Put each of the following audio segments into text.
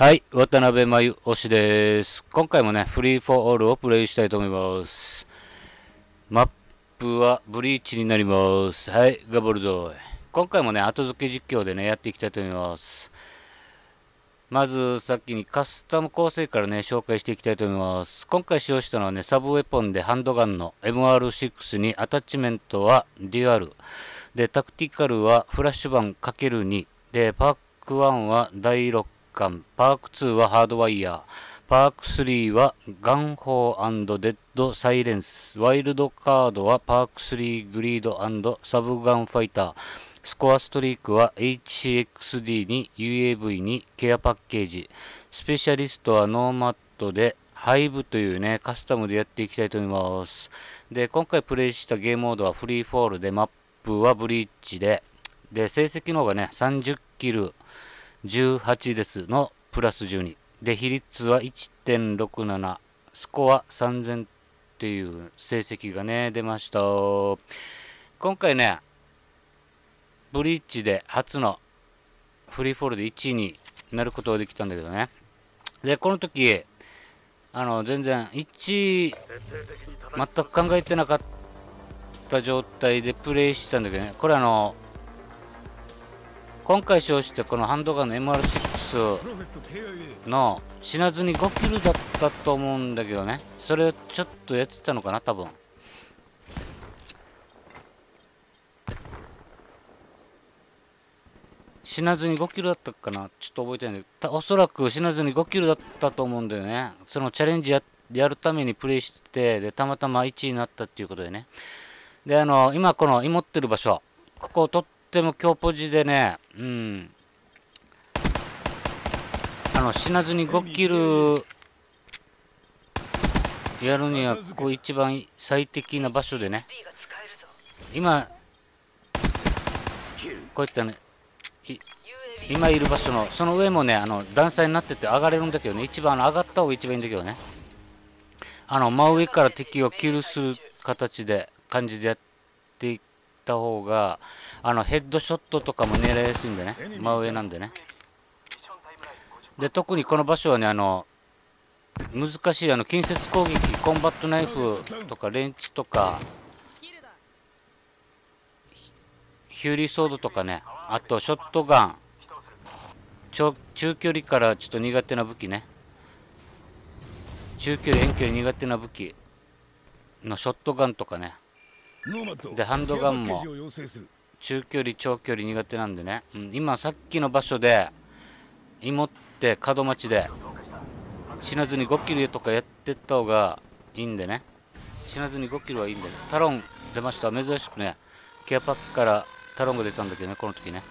はい、渡辺真由推しです。今回もね、フリーフォーオールをプレイしたいと思います。マップはブリーチになります。はい、頑張るぞ。今回もね、後付け実況でね、やっていきたいと思います。まず、先にカスタム構成からね、紹介していきたいと思います。今回使用したのはね、サブウェポンでハンドガンの MR6 にアタッチメントはデュアル。で、タクティカルはフラッシュバン ×2。で、パーク1は第6。パーク2はハードワイヤー、パーク3はガンホー&デッドサイレンス、ワイルドカードはパーク3グリード&サブガンファイター、スコアストリークは HCXD に UAV にケアパッケージ、スペシャリストはノーマットでハイブというね、カスタムでやっていきたいと思います。で、今回プレイしたゲームモードはフリーフォールで、マップはブリーチで、成績の方がね、30キル、18ですのプラス12で、比率は 1.67、スコア3000っていう成績がね出ました。今回ねブリーチで初のフリーフォールで1位になることができたんだけどね。でこの時全然1位全く考えてなかった状態でプレイしてたんだけどね、これ今回使用してこのハンドガンの MR6 の死なずに5キルだったと思うんだけどね、それをちょっとやってたのかな多分。死なずに5キルだったかな、ちょっと覚えてないんだけど、おそらく死なずに5キルだったと思うんだよね。そのチャレンジ やるためにプレイしてて、でたまたま1位になったっていうことでね。で今この芋ってる場所、ここを取ってでも強ポジでね、死なずに5キルやるにはここ一番最適な場所でね、今こういったね今いる場所のその上もね段差になってて上がれるんだけどね、一番上がった方が一番いいんだけどね、真上から敵をキルする感じでやっていくた方がヘッドショットとかも狙いやすいんでね、真上なんでね。で特にこの場所はね難しい近接攻撃、コンバットナイフとかレンチとかヒューリーソードとかね、あとショットガン、中距離からちょっと苦手な武器ね、中距離遠距離苦手な武器のショットガンとかね、でハンドガンも中距離長距離苦手なんでね、今さっきの場所で芋って角待ちで死なずに5キルとかやってった方がいいんでね、死なずに5キルはいいんでね。タロン出ました。珍しくねケアパックからタロンが出たんだけどね、この時ね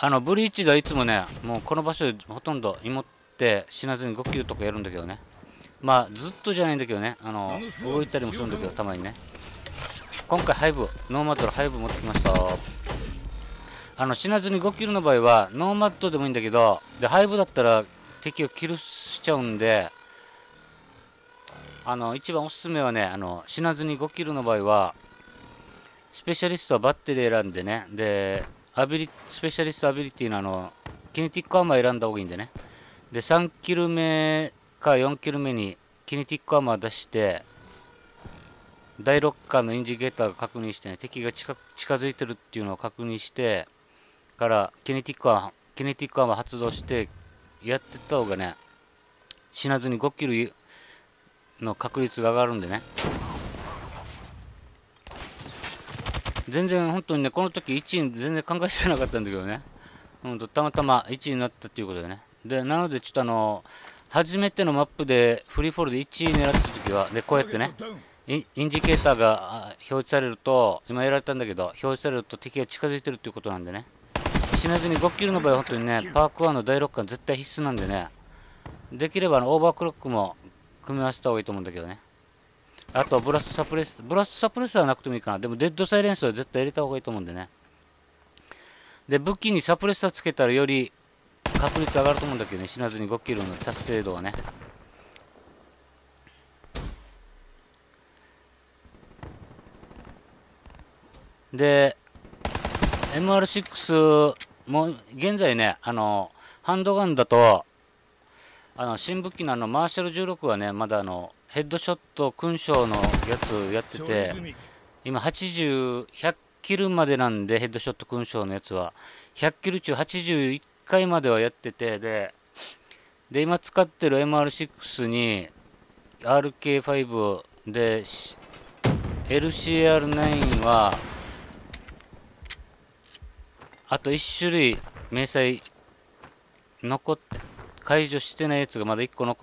ブリーチではいつもねもうこの場所でほとんど芋って死なずに5キルとかやるんだけどね、まあずっとじゃないんだけどね、動いたりもするんだけどたまにね。今回ハイブノーマットのハイブ持ってきました。死なずに5キルの場合はノーマットでもいいんだけど、でハイブだったら敵をキルしちゃうんで、一番おすすめはね死なずに5キルの場合はスペシャリストはバッテリー選んでね、でスペシャリストアビリティのキネティックアーマー選んだ方がいいんでね、で3キル目か4キル目にキネティックアーマー出して第6巻のインジゲーターが確認してね、敵が近づいてるっていうのを確認してからキネティックアーマー発動してやってった方がね死なずに5キルの確率が上がるんでね。全然本当にねこの時1位全然考えてなかったんだけどね、たまたま1位になったっていうことでね。でなのでちょっと初めてのマップでフリーフォールで1位狙った時はでこうやってねインジケーターが表示されると、今やられたんだけど表示されると敵が近づいてるっていうことなんでね、死なずに5キルの場合は本当にねパーク1の第6巻絶対必須なんでね、できればオーバークロックも組み合わせた方がいいと思うんだけどね。あとブラストサプレッサーはなくてもいいかな、でもデッドサイレンスは絶対入れた方がいいと思うんでね。で武器にサプレッサーつけたらより確率上がると思うんだけどね、死なずに5キルの達成度はね。で MR6 も現在ねハンドガンだと、新武器のマーシャル16がね、まだヘッドショット勲章のやつやってて、今80、100キルまでなんで、ヘッドショット勲章のやつは、100キル中81回まではやってて、で、今使ってる MR6 に RK5 で、LCR9 は、あと1種類、迷彩、解除してないやつがまだ1個だ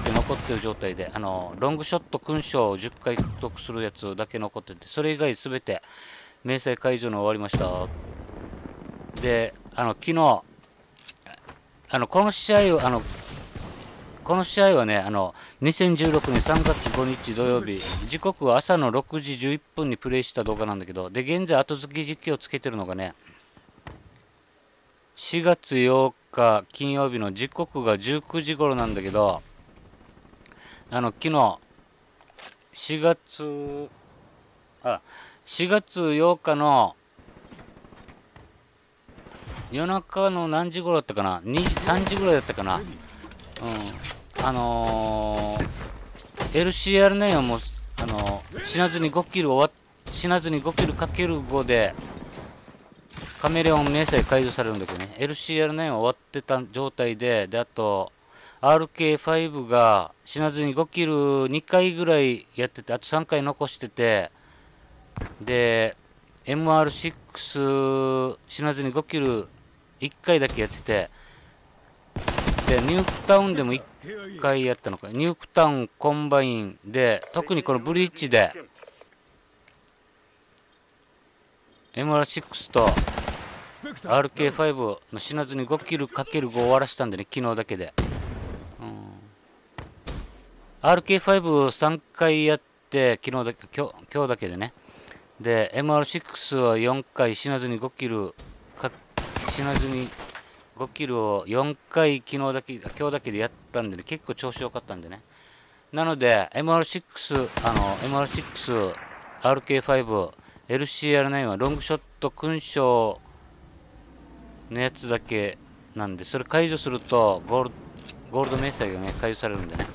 け残ってる状態で、ロングショット勲章を10回獲得するやつだけ残ってて、それ以外すべて迷彩解除の終わりました。で、昨日、この試合はね、2016年3月5日土曜日、時刻は朝の6時11分にプレイした動画なんだけど、で、現在後付け実況をつけてるのがね、4月8日金曜日の時刻が19時頃なんだけど、昨日、4月8日の夜中の何時頃だったかな、3時ぐらいだったかな、LCR9 はもう、死なずに5キルかける5で、カメレオン迷彩解除されるんだけどね、LCR9 は終わってた状態で、あと、RK5 が死なずに5キル2回ぐらいやってて、あと3回残してて、で、MR6 死なずに5キル1回だけやってて、で、ニュークタウンでも1回やったのか、ニュークタウン、コンバインで、特にこのブリーチで、MR6 と、RK5 の死なずに5キル ×5 終わらせたんでね、昨日だけで。RK53 回やって、今日だけでね。で、MR6 は4回死なずに5キルを4回今日だけでやったんでね、結構調子良かったんでね。なので、MR6、RK5、LCR9 はロングショット勲章のやつだけなんで、それ解除するとゴールド迷彩がね、解除されるんでね。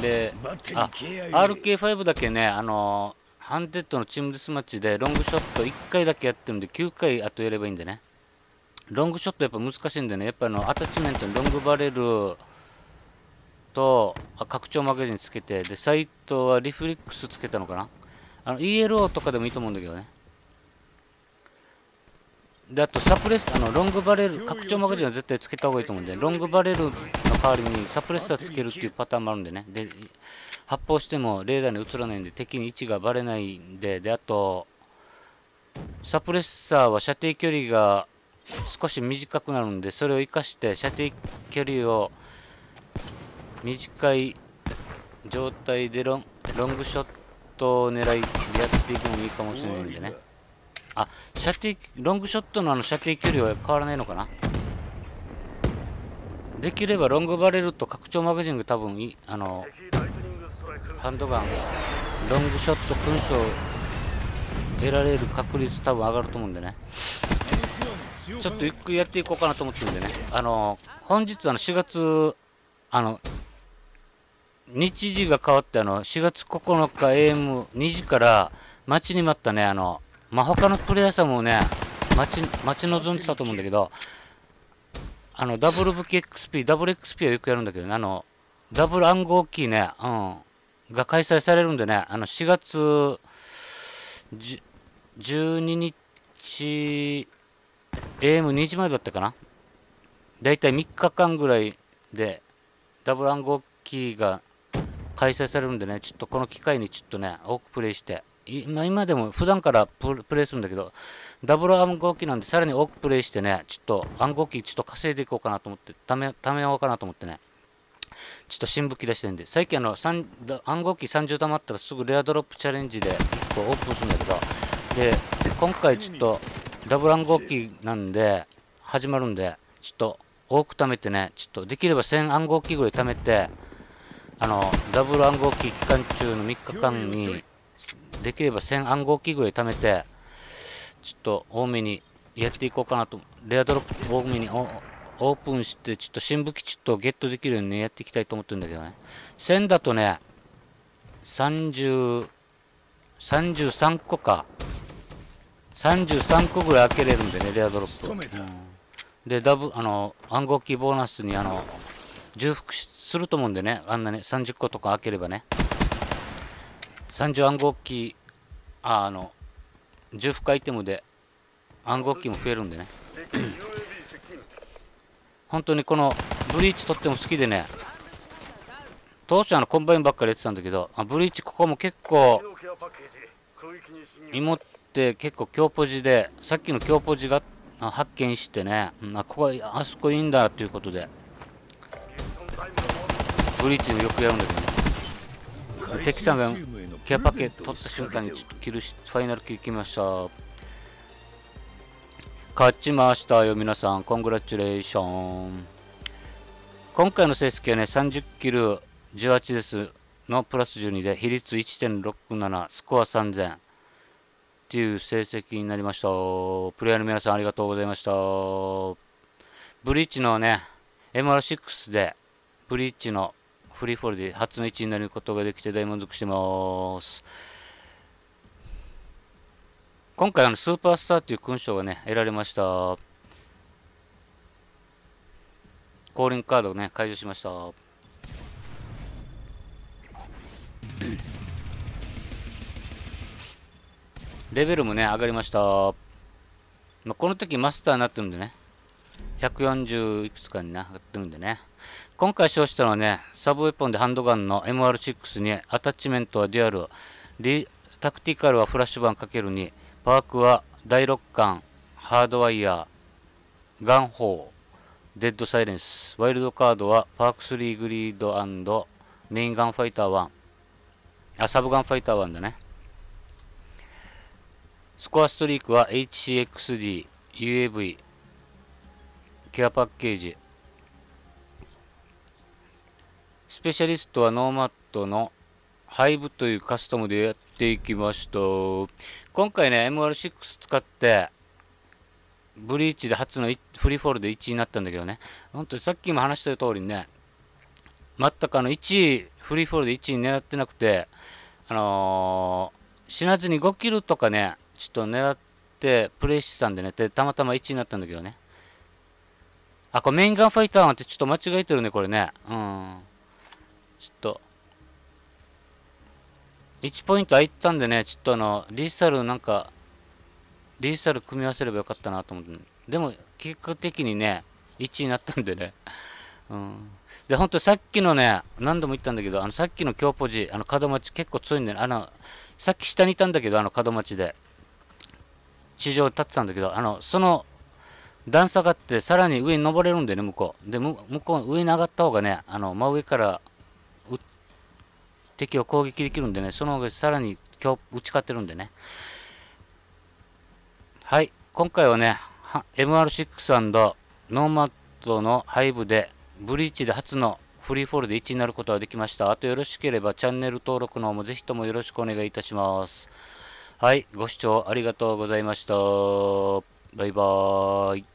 で、RK5 だけね、ハンテッドのチームデスマッチでロングショット1回だけやってるんで、9回あとやればいいんでね。ロングショットやっぱ難しいんでね、やっぱアタッチメントにロングバレルと拡張マガジンつけて、で、サイトはリフリックスつけたのかな、ELO とかでもいいと思うんだけどね。で、あとサプレッサー、ロングバレル、拡張マガジンは絶対つけた方がいいと思うんで、ロングバレルの代わりにサプレッサーつけるっていうパターンもあるんでね。で、発砲してもレーダーに映らないんで、敵に位置がバレないんで、で、あと、サプレッサーは射程距離が少し短くなるんで、それを生かして射程距離を短い状態でロングショットを狙いでやっていくのもいいかもしれないんでね。ロングショットの射程距離は変わらないのかな。できればロングバレルと拡張マガジンが多分ハンドガン、ロングショット勲章得られる確率多分上がると思うんでね。ちょっとゆっくりやっていこうかなと思ってるんでね。本日4月、日時が変わって4月9日 AM2 時から待ちに待ったね、他のプレイヤーさんもね、待ち望んでたと思うんだけど、ダブル武器 XP、ダブル XP はよくやるんだけどね、ダブル暗号キーね、が開催されるんでね、4月12日、AM2 時までだったかな。だいたい3日間ぐらいで、ダブル暗号キーが開催されるんでね、ちょっとこの機会にちょっとね、多くプレイして、今でも普段からプレイするんだけど、ダブル暗号機なんでさらに多くプレイしてね、ちょっと暗号機ちょっと稼いでいこうかなと思って、ためようかなと思ってね、ちょっと新武器出してるんで、最近暗号機30溜まったらすぐレアドロップチャレンジで1個オープンするんだけど、で、今回ちょっとダブル暗号機なんで、始まるんで、ちょっと多く貯めてね、ちょっとできれば1000暗号機ぐらい貯めて、ダブル暗号機期間中の3日間に、できれば1000暗号機ぐらい貯めて、ちょっと多めにやっていこうかなと。レアドロップ多めにオープンして、ちょっと新武器ちょっとゲットできるようにね、やっていきたいと思ってるんだけどね。1000だとね、33個か。33個ぐらい開けれるんでね、レアドロップ。で、暗号キーボーナスに重複すると思うんでね、あんなね、30個とか開ければね。30暗号キー、重複アイテムで暗号機も増えるんでね。本当にこのブリーチとっても好きでね、当初コンバインばっかりやってたんだけど、ブリーチここも結構芋って結構強ポジで、さっきの強ポジが発見してね、ここあそこいいんだということでブリーチもよくやるんだけどね。敵さんがケアパケ取った瞬間にちょっとキルし、ファイナルキル決めました。勝ちましたよ皆さん、コングラチュレーション。今回の成績はね、30キル18ですのプラス12で比率 1.67、スコア3000っていう成績になりました。プレイヤーの皆さんありがとうございました。ブリーチのね MR6 でブリーチのフリーフォールで初の1位になることができて大満足してます。今回スーパースターという勲章がね得られました。降臨カードをね解除しました。レベルもね上がりました。この時マスターになってるんでね、140いくつかになってるんでね。今回使用したのはね、サブウェポンでハンドガンの MR6 にアタッチメントはデュアル、タクティカルはフラッシュバン ×2、パークは第6巻、ハードワイヤー、ガンホー、デッドサイレンス、ワイルドカードはパーク3グリード&メインガンファイター1、サブガンファイター1だね。スコアストリークは HCXD、UAV、ケアパッケージ、スペシャリストはノーマットのハイブというカスタムでやっていきました。今回ね MR6 使ってブリーチで初のフリーフォールで1位になったんだけどね、本当にさっきも話した通りにね、全く1位フリーフォールで1位狙ってなくて、死なずに5キルとかねちょっと狙ってプレイしてたんでね、でたまたま1位になったんだけどね。これメインガンファイターなんてちょっと間違えてるねこれね。ちょっと1ポイント空いたんでね、ちょっとリーサルなんか、リーサル組み合わせればよかったなと思って、でも結果的にね、1位になったんでね。で、ほんとさっきのね、何度も言ったんだけど、さっきの強ポジ、角待ち結構強いんでね、さっき下にいたんだけど、角待ちで、地上に立ってたんだけど、その段差があって、さらに上に登れるんでね、向こう。で、向こう上に上がった方がね、真上から撃って、敵を攻撃できるんでね、その上さらに今日打ち勝てるんでね。はい、今回はね、MR6& ノーマットのハイブで、ブリーチで初のフリーフォールで1位になることができました。あとよろしければチャンネル登録の方もぜひともよろしくお願いいたします。はい、ご視聴ありがとうございました。バイバーイ。